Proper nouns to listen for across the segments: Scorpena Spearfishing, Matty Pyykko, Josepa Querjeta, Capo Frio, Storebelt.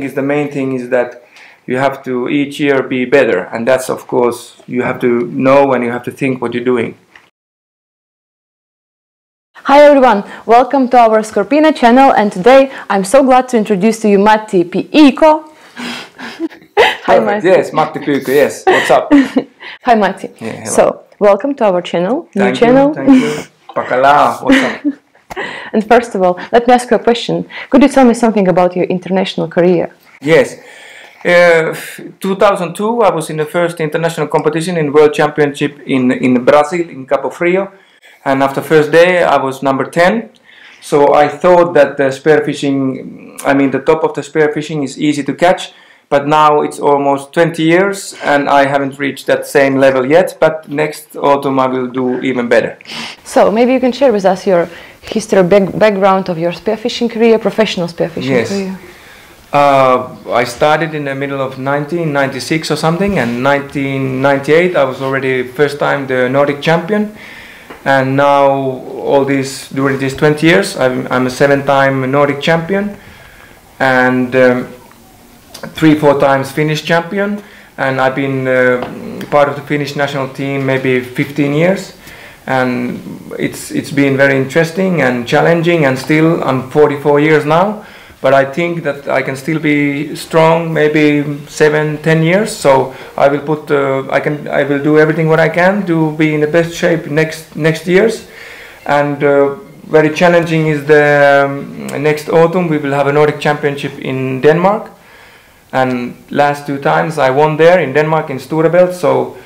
is the main thing is that you have to each year be better, and that's of course you have to know and you have to think what you're doing. Hi everyone, welcome to our Scorpena channel, and today I'm so glad to introduce to you Matty Pyykko. Hi Matty. Yes, Matty Pyykko, yes, what's up? Hi Matty. Yeah, so, welcome to our channel, new channel. Thank you. Pakala, what's up? And first of all, let me ask you a question. Could you tell me something about your international career? Yes. 2002 I was in the first international competition in World Championship in Brazil, in Capo Frio. And after first day I was number 10. So I thought that the spearfishing, I mean the top of the spearfishing is easy to catch. But now it's almost 20 years and I haven't reached that same level yet. But next autumn I will do even better. So maybe you can share with us your history, background of your spearfishing career, professional spearfishing career. I started in the middle of 1996 or something, and 1998 I was already first time the Nordic champion. And now all these, during these 20 years I'm a 7-time Nordic champion. And 3-4 times Finnish champion, and I've been part of the Finnish national team maybe 15 years, and it's been very interesting and challenging, and still I'm 44 years now, but I think that I can still be strong maybe 7-10 years, so I will put I will do everything what I can to be in the best shape next years. And very challenging is the next autumn we will have a Nordic Championship in Denmark. And last 2 times I won there in Denmark in Storebelt, so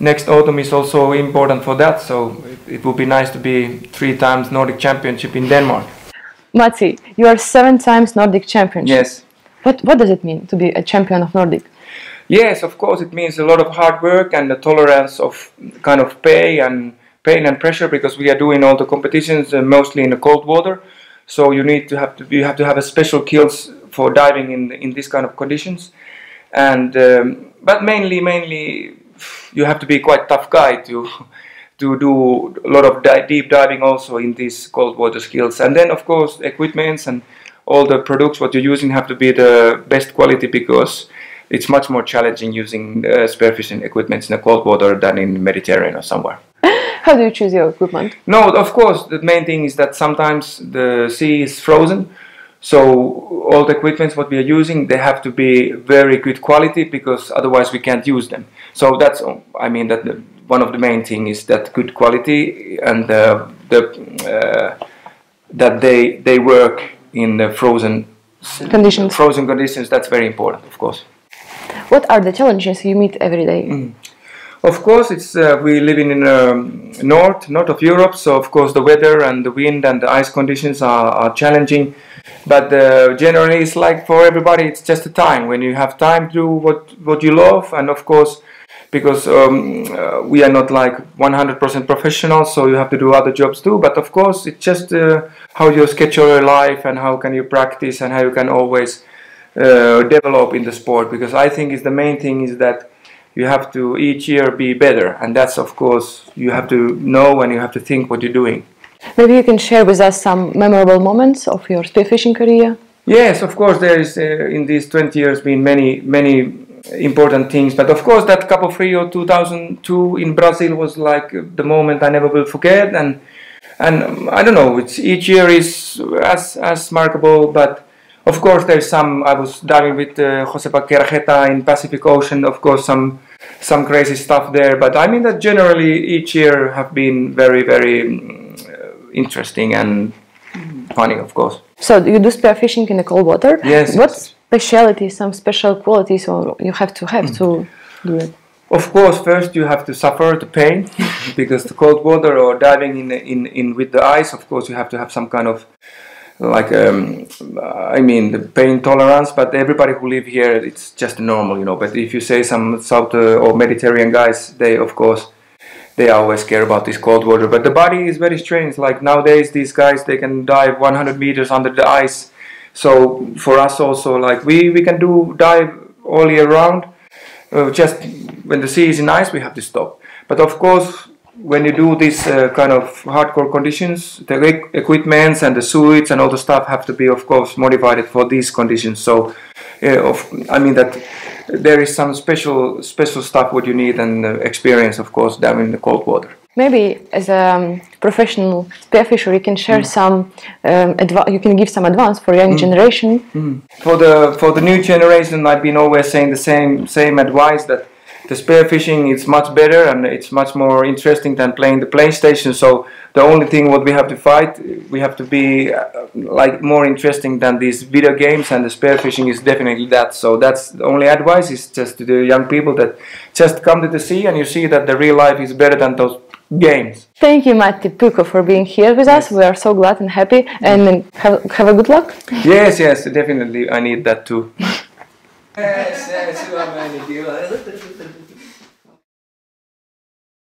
next autumn is also important for that, so it would be nice to be 3 times Nordic Championship in Denmark. Matty, you are 7 times Nordic Championship. Yes. What does it mean to be a champion of Nordic? Yes, of course it means a lot of hard work and the tolerance of kind of pain and pressure, because we are doing all the competitions mostly in the cold water. So you need to have a special skills for diving in this kind of conditions, and but mainly you have to be quite tough guy to do a lot of deep diving also in these cold water skills. And then of course equipments and all the products what you're using have to be the best quality, because it's much more challenging using spearfishing equipments in the cold water than in the Mediterranean or somewhere. How do you choose your equipment? No, of course, the main thing is that sometimes the sea is frozen, so all the equipments what we are using, they have to be very good quality, because otherwise we can't use them. So that's, I mean, that one of the main thing is that good quality, and that they work in the frozen conditions. Frozen conditions, that's very important, of course. What are the challenges you meet every day? Of course, it's we live in north of Europe, so of course the weather and the wind and the ice conditions are challenging. But generally, it's like for everybody, it's just a time when you have time to do what you love. And of course, because we are not like 100% professionals, so you have to do other jobs too. But of course, it's just how you schedule your life and how can you practice and how you can always develop in the sport. Because I think is the main thing is that you have to each year be better, and that's of course you have to know and you have to think what you're doing. Maybe you can share with us some memorable moments of your spearfishing career. Yes, of course there is in these 20 years been many important things, but of course that Capo Frio 2002 in Brazil was like the moment I never will forget, and I don't know, it's each year is as remarkable, but of course, there's some. I was diving with Josepa Querjeta in Pacific Ocean. Of course, some crazy stuff there. But I mean that generally each year have been very, very interesting and funny, of course. So you do spearfishing in the cold water. Yes. What speciality? Some special qualities, or you have to do it. Of course, first you have to suffer the pain, because the cold water or diving in with the ice. Of course, you have to have some kind of, like I mean the pain tolerance, but everybody who live here it's just normal, you know. But if you say some South or Mediterranean guys, they of course they always care about this cold water, but the body is very strange. Like nowadays these guys, they can dive 100 meters under the ice, so for us also like we can do dive all year round, just when the sea is in ice we have to stop. But of course when you do these kind of hardcore conditions, the equipments and the suits and all the stuff have to be, of course, modified for these conditions. So, I mean that there is some special stuff what you need and experience, of course, down in the cold water. Maybe as a professional spearfisher, you can share some you can give some advice for young generation. For the new generation, I've been always saying the same advice that the spearfishing is much better and it's much more interesting than playing the PlayStation. So the only thing what we have to fight, we have to be like more interesting than these video games, and the spearfishing is definitely that. So that's the only advice is just to the young people that just come to the sea and you see that the real life is better than those games. Thank you, Matty Pyykko, for being here with us. We are so glad and happy, and have a good luck. Yes, yes, definitely I need that too. Yes, yes, you are many people.